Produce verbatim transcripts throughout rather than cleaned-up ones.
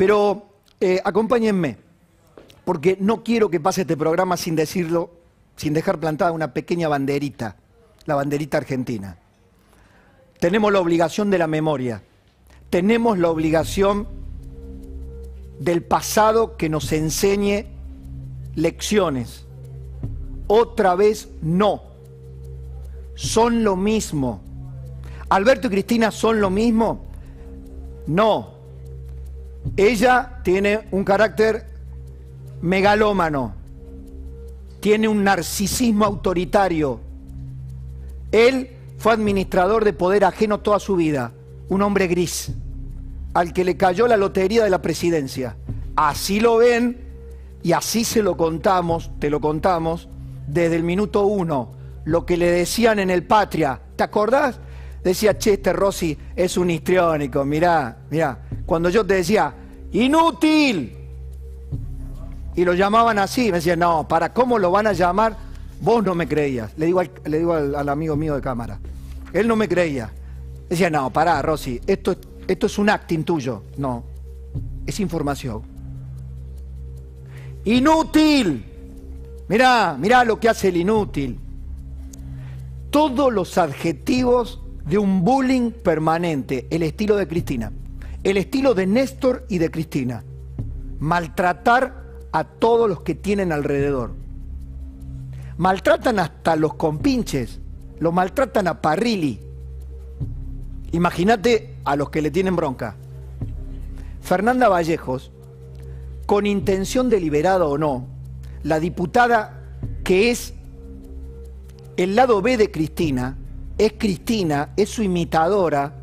Pero eh, acompáñenme, porque no quiero que pase este programa sin decirlo, sin dejar plantada una pequeña banderita, la banderita argentina. Tenemos la obligación de la memoria, tenemos la obligación del pasado que nos enseñe lecciones. Otra vez no. Son lo mismo. ¿Alberto y Cristina son lo mismo? No. Ella tiene un carácter megalómano, tiene un narcisismo autoritario. Él fue administrador de poder ajeno toda su vida, un hombre gris, al que le cayó la lotería de la presidencia. Así lo ven y así se lo contamos, te lo contamos, desde el minuto uno. Lo que le decían en el Patria, ¿te acordás? Decía Chester Rossi, es un histriónico, mirá, mirá. Cuando yo te decía, ¡inútil! Y lo llamaban así, me decían, no, ¿para cómo lo van a llamar? Vos no me creías. Le digo al, le digo al, al amigo mío de cámara. Él no me creía. Decía, no, pará, Rossi, esto, esto es un acting tuyo. No, es información. ¡Inútil! Mirá, mirá lo que hace el inútil. Todos los adjetivos de un bullying permanente, el estilo de Cristina, el estilo de Néstor y de Cristina, maltratar a todos los que tienen alrededor, maltratan hasta los compinches, los maltratan a Parrilli, imagínate a los que le tienen bronca. Fernanda Vallejos, con intención deliberada o no, la diputada que es el lado B de Cristina, es Cristina, es su imitadora.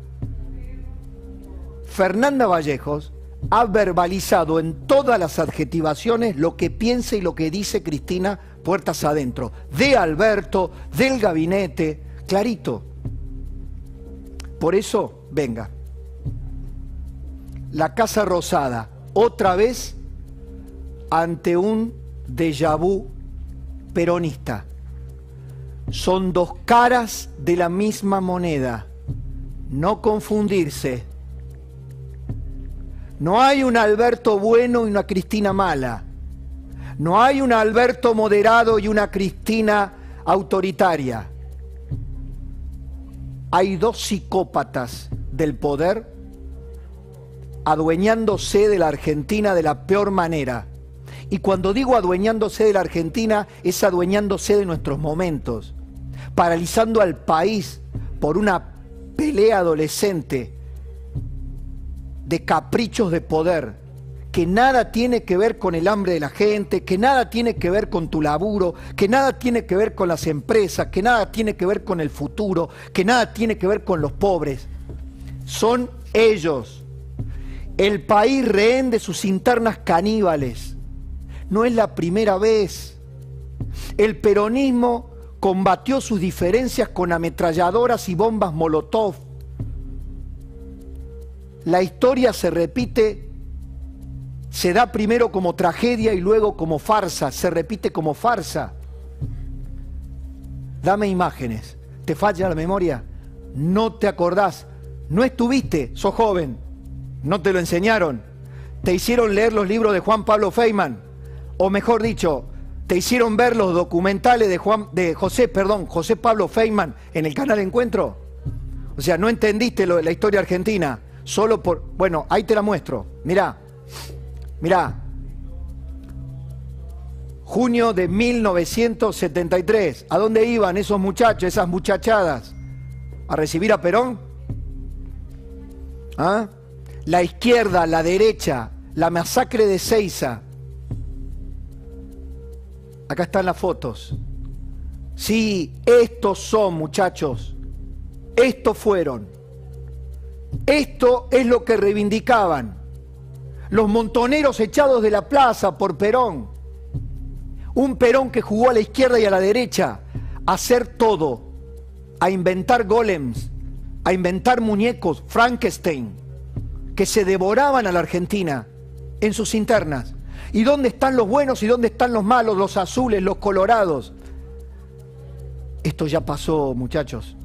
Fernanda Vallejos ha verbalizado en todas las adjetivaciones lo que piensa y lo que dice Cristina puertas adentro, de Alberto, del gabinete, clarito. Por eso, venga, la Casa Rosada, otra vez ante un déjà vu peronista. Son dos caras de la misma moneda. No confundirse. No hay un Alberto bueno y una Cristina mala. No hay un Alberto moderado y una Cristina autoritaria. Hay dos psicópatas del poder adueñándose de la Argentina de la peor manera. Y cuando digo adueñándose de la Argentina, es adueñándose de nuestros momentos, paralizando al país por una pelea adolescente de caprichos de poder, que nada tiene que ver con el hambre de la gente, que nada tiene que ver con tu laburo, que nada tiene que ver con las empresas, que nada tiene que ver con el futuro, que nada tiene que ver con los pobres. Son ellos, el país rehén de sus internas caníbales. No es la primera vez. El peronismo combatió sus diferencias con ametralladoras y bombas Molotov. La historia se repite, se da primero como tragedia y luego como farsa, se repite como farsa. Dame imágenes, ¿te falla la memoria? No te acordás, no estuviste, sos joven, no te lo enseñaron, te hicieron leer los libros de Juan Pablo Feynman, o mejor dicho, te hicieron ver los documentales de, Juan, de José, perdón, José Pablo Feynman en el canal Encuentro. O sea, no entendiste lo de la historia argentina. Solo por... Bueno, ahí te la muestro. Mirá, mirá. Junio de mil novecientos setenta y tres. ¿A dónde iban esos muchachos, esas muchachadas? ¿A recibir a Perón? ¿Ah? La izquierda, la derecha, la masacre de Ceiza. Acá están las fotos. Sí, estos son, muchachos. Estos fueron. Esto es lo que reivindicaban los montoneros echados de la plaza por Perón. Un Perón que jugó a la izquierda y a la derecha, a hacer todo, a inventar golems, a inventar muñecos, Frankenstein, que se devoraban a la Argentina en sus internas. ¿Y dónde están los buenos y dónde están los malos, los azules, los colorados? Esto ya pasó, muchachos.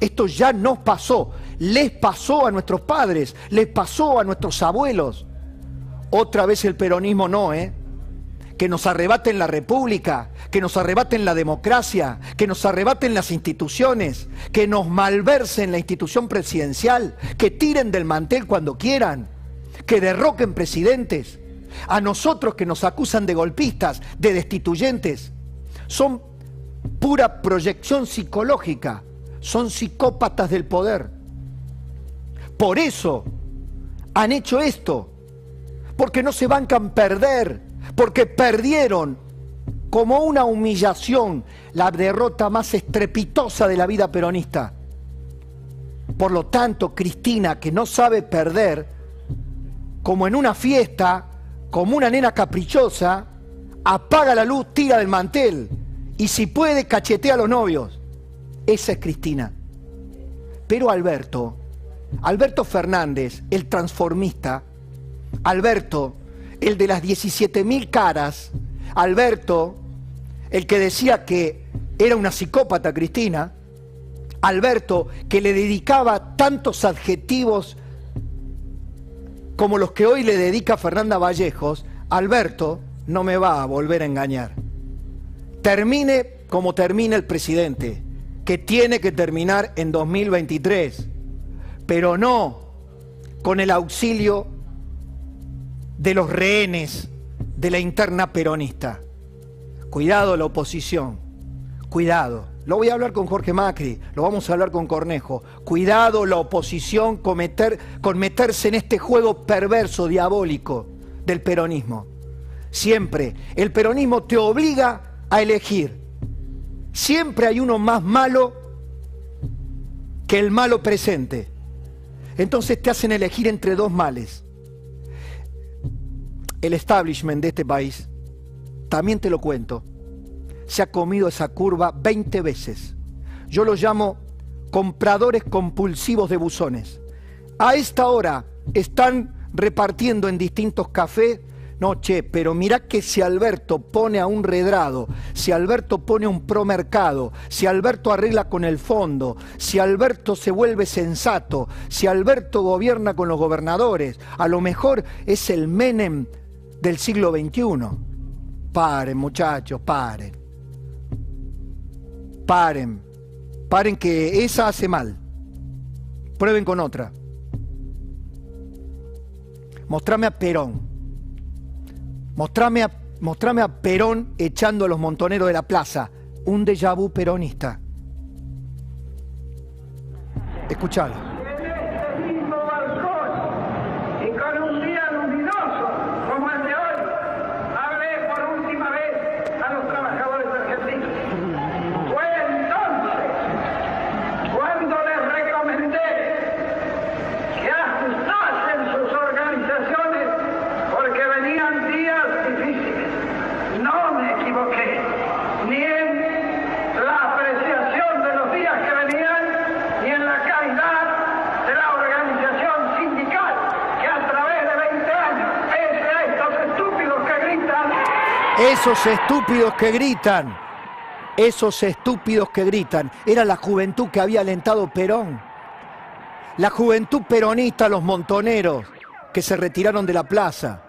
Esto ya nos pasó, les pasó a nuestros padres, les pasó a nuestros abuelos. Otra vez el peronismo no, ¿eh? Que nos arrebaten la república, que nos arrebaten la democracia, que nos arrebaten las instituciones, que nos malversen la institución presidencial, que tiren del mantel cuando quieran, que derroquen presidentes. A nosotros que nos acusan de golpistas, de destituyentes, son pura proyección psicológica, son psicópatas del poder. Por eso han hecho esto, porque no se bancan perder, porque perdieron como una humillación la derrota más estrepitosa de la vida peronista. Por lo tanto, Cristina, que no sabe perder, como en una fiesta, como una nena caprichosa, apaga la luz, tira del mantel y si puede cachetea a los novios. Esa es Cristina. Pero Alberto, Alberto Fernández, el transformista, Alberto, el de las diecisiete mil caras, Alberto, el que decía que era una psicópata Cristina, Alberto, que le dedicaba tantos adjetivos como los que hoy le dedica Fernanda Vallejos, Alberto no me va a volver a engañar. Termine como termina el presidente, que tiene que terminar en dos mil veintitrés, pero no con el auxilio de los rehenes de la interna peronista. Cuidado la oposición, cuidado. Lo voy a hablar con Jorge Macri, lo vamos a hablar con Cornejo. Cuidado la oposición con, meter, con meterse en este juego perverso, diabólico del peronismo. Siempre el peronismo te obliga a elegir. Siempre hay uno más malo que el malo presente. Entonces te hacen elegir entre dos males. El establishment de este país, también te lo cuento, se ha comido esa curva veinte veces. Yo lo llamo compradores compulsivos de buzones. A esta hora están repartiendo en distintos cafés. No, che, pero mirá que si Alberto pone a un Redrado, si Alberto pone un Promercado, si Alberto arregla con el fondo, si Alberto se vuelve sensato, si Alberto gobierna con los gobernadores, a lo mejor es el Menem del siglo veintiuno. Paren, muchachos, paren. Paren. Paren que esa hace mal. Prueben con otra. Mostrame a Perón. Mostrame a, mostrame a Perón echando a los montoneros de la plaza. Un déjà vu peronista. Escuchalo. Esos estúpidos que gritan, esos estúpidos que gritan, era la juventud que había alentado Perón. La juventud peronista, los montoneros que se retiraron de la plaza.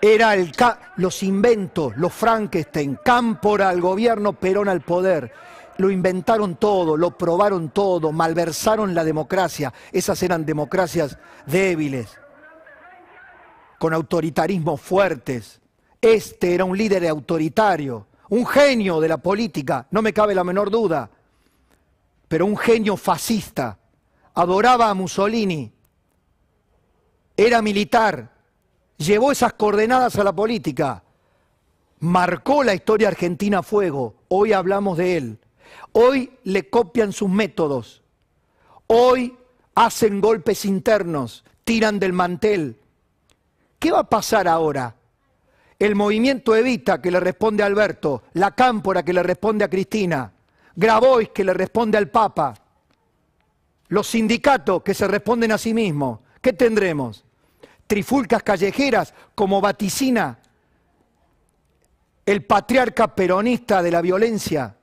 Era el ca los inventos, los Frankenstein, Cámpora al gobierno, Perón al poder. Lo inventaron todo, lo probaron todo, malversaron la democracia. Esas eran democracias débiles, con autoritarismos fuertes. Este era un líder autoritario, un genio de la política, no me cabe la menor duda, pero un genio fascista. Adoraba a Mussolini, era militar, llevó esas coordenadas a la política, marcó la historia argentina a fuego. Hoy hablamos de él, hoy le copian sus métodos, hoy hacen golpes internos, tiran del mantel. ¿Qué va a pasar ahora? El movimiento Evita que le responde a Alberto, la Cámpora que le responde a Cristina, Grabois que le responde al Papa, los sindicatos que se responden a sí mismos. ¿Qué tendremos? Trifulcas callejeras como vaticina el patriarca peronista de la violencia,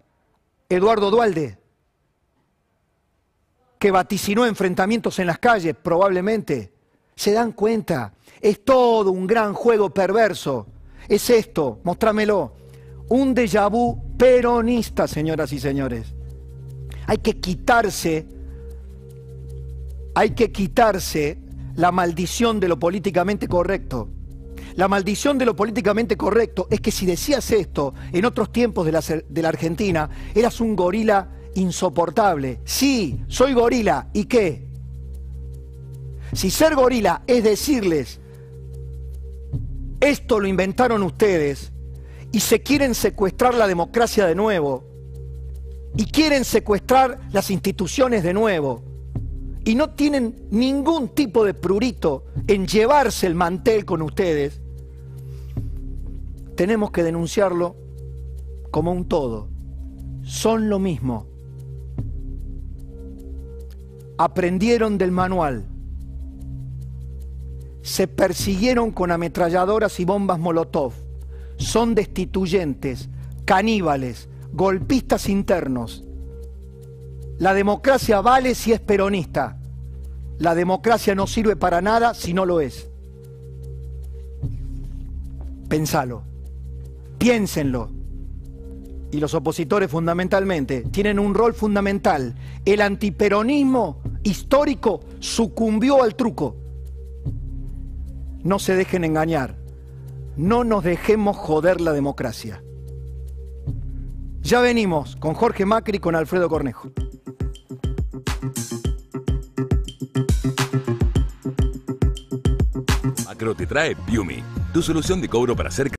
Eduardo Duhalde, que vaticinó enfrentamientos en las calles, probablemente. ¿Se dan cuenta? Es todo un gran juego perverso. Es esto, mostrámelo. Un déjà vu peronista, señoras y señores. Hay que quitarse, hay que quitarse la maldición de lo políticamente correcto. La maldición de lo políticamente correcto es que si decías esto en otros tiempos de la, de la Argentina, eras un gorila insoportable. Sí, soy gorila, ¿y qué? Si ser gorila es decirles, esto lo inventaron ustedes y se quieren secuestrar la democracia de nuevo, y quieren secuestrar las instituciones de nuevo, y no tienen ningún tipo de prurito en llevarse el mantel con ustedes, tenemos que denunciarlo como un todo. Son lo mismo. Aprendieron del manual. Se persiguieron con ametralladoras y bombas Molotov. Son destituyentes, caníbales, golpistas internos. La democracia vale si es peronista. La democracia no sirve para nada si no lo es. Pensalo. Piénsenlo. Y los opositores fundamentalmente tienen un rol fundamental. El antiperonismo histórico sucumbió al truco. No se dejen engañar. No nos dejemos joder la democracia. Ya venimos con Jorge Macri y con Alfredo Cornejo. Macro te trae Biumi, tu solución de cobro para hacer